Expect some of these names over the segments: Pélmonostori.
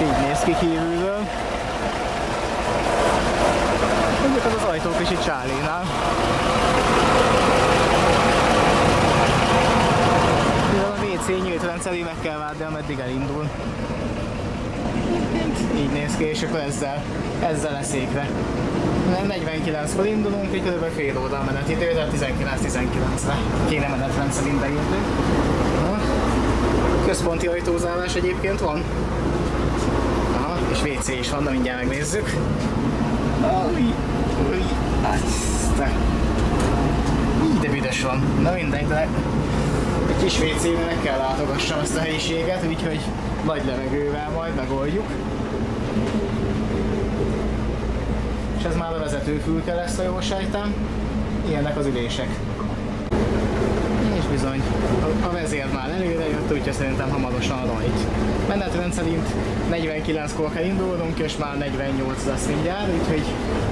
és így néz ki kívülről. Mondjuk az ajtók is itt Charlie-nál. A WC nyílt celi, meg kell várni, ameddig elindul. Így néz ki, és akkor ezzel leszékre. 49-kor indulunk, így kb. Fél óra menetidő, de 19-19-re kéne menetrendszerint beírni. Központi ajtózárás egyébként van. Aha, és WC is van, de mindjárt megnézzük. Így de büdös van. Na mindegy, de egy kis WC-ben meg kell látogassam ezt a helyiséget, úgyhogy nagy levegővel majd megoldjuk. És ez már a vezetőfülke lesz, a jól sejtem. Ilyenek az ülések. És bizony, a vezér már előre jött, úgyhogy szerintem hamarosan rajt. Menetrend szerint 49-kor kell indulnunk, és már 48 lesz mindjárt, úgyhogy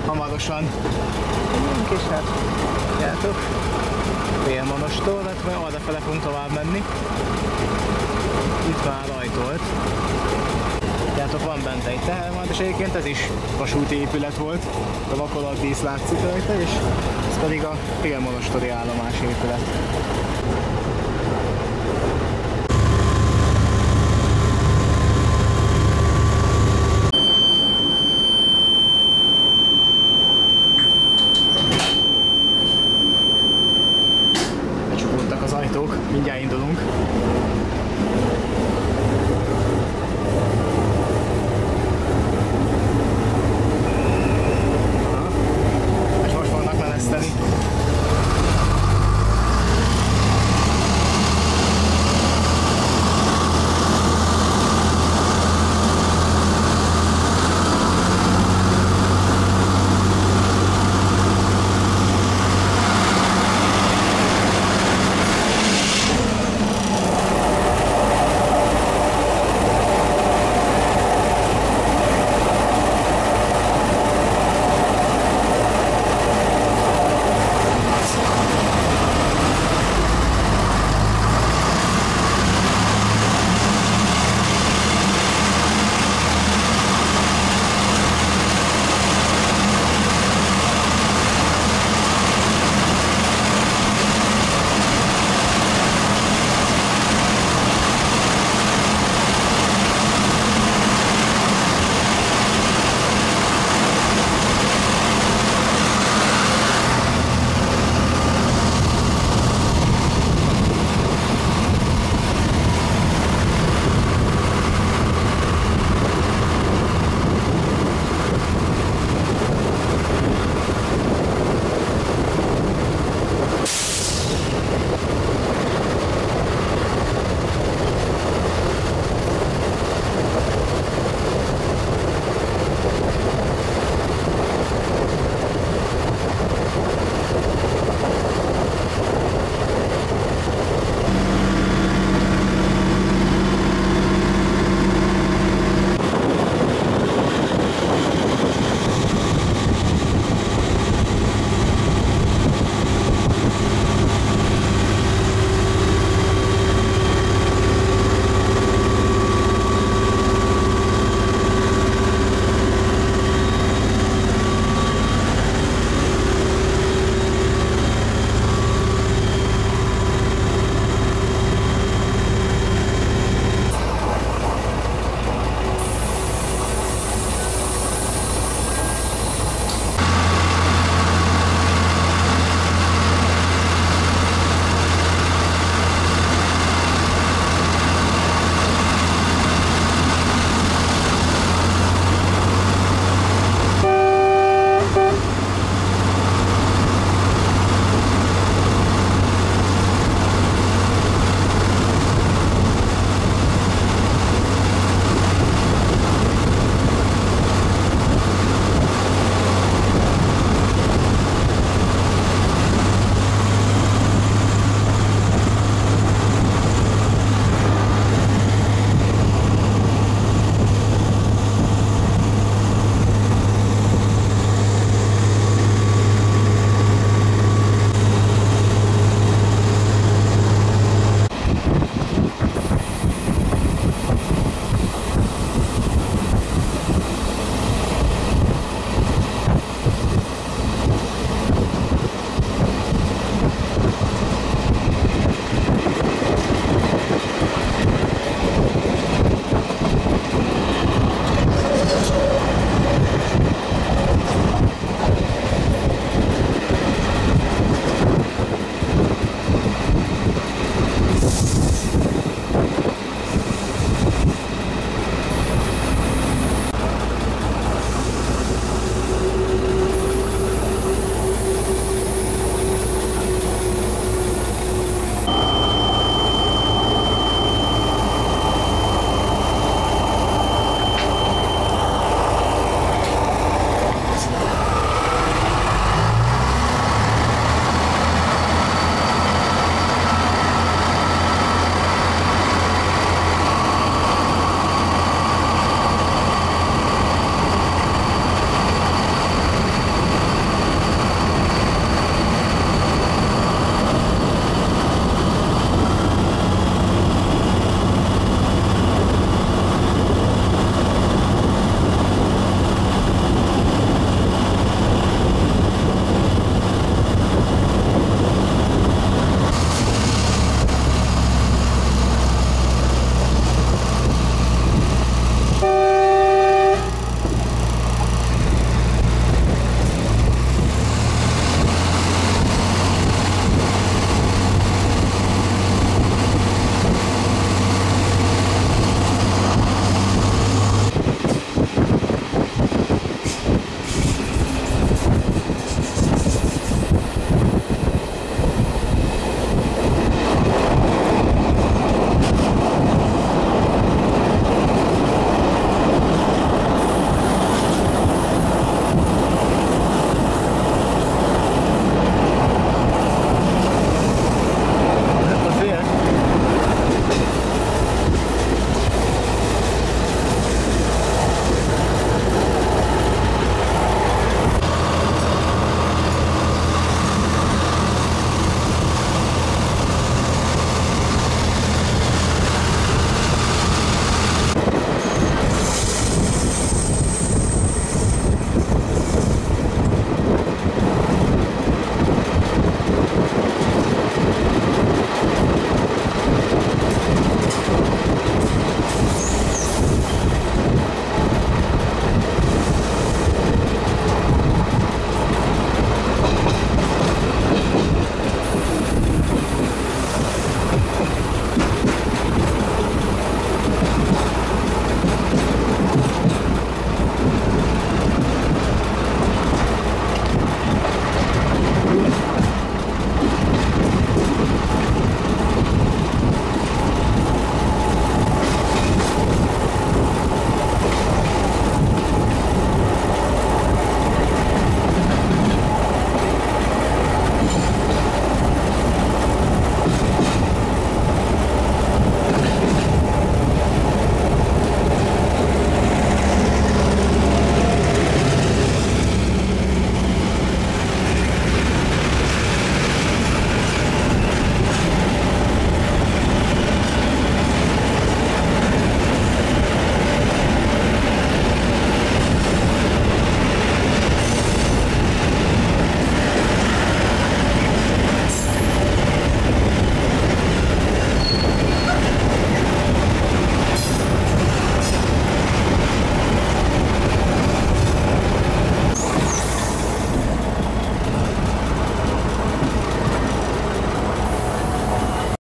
hamarosan jönünk, és hát jártok Pélmonostor, mert arrafele fogunk tovább menni. Itt már rajtolt. Látok, van bent egy teherván, és egyébként ez is vasúti épület volt, a vakolatdísz látszik rajta, és ez pedig a Pélmonostori állomás épület.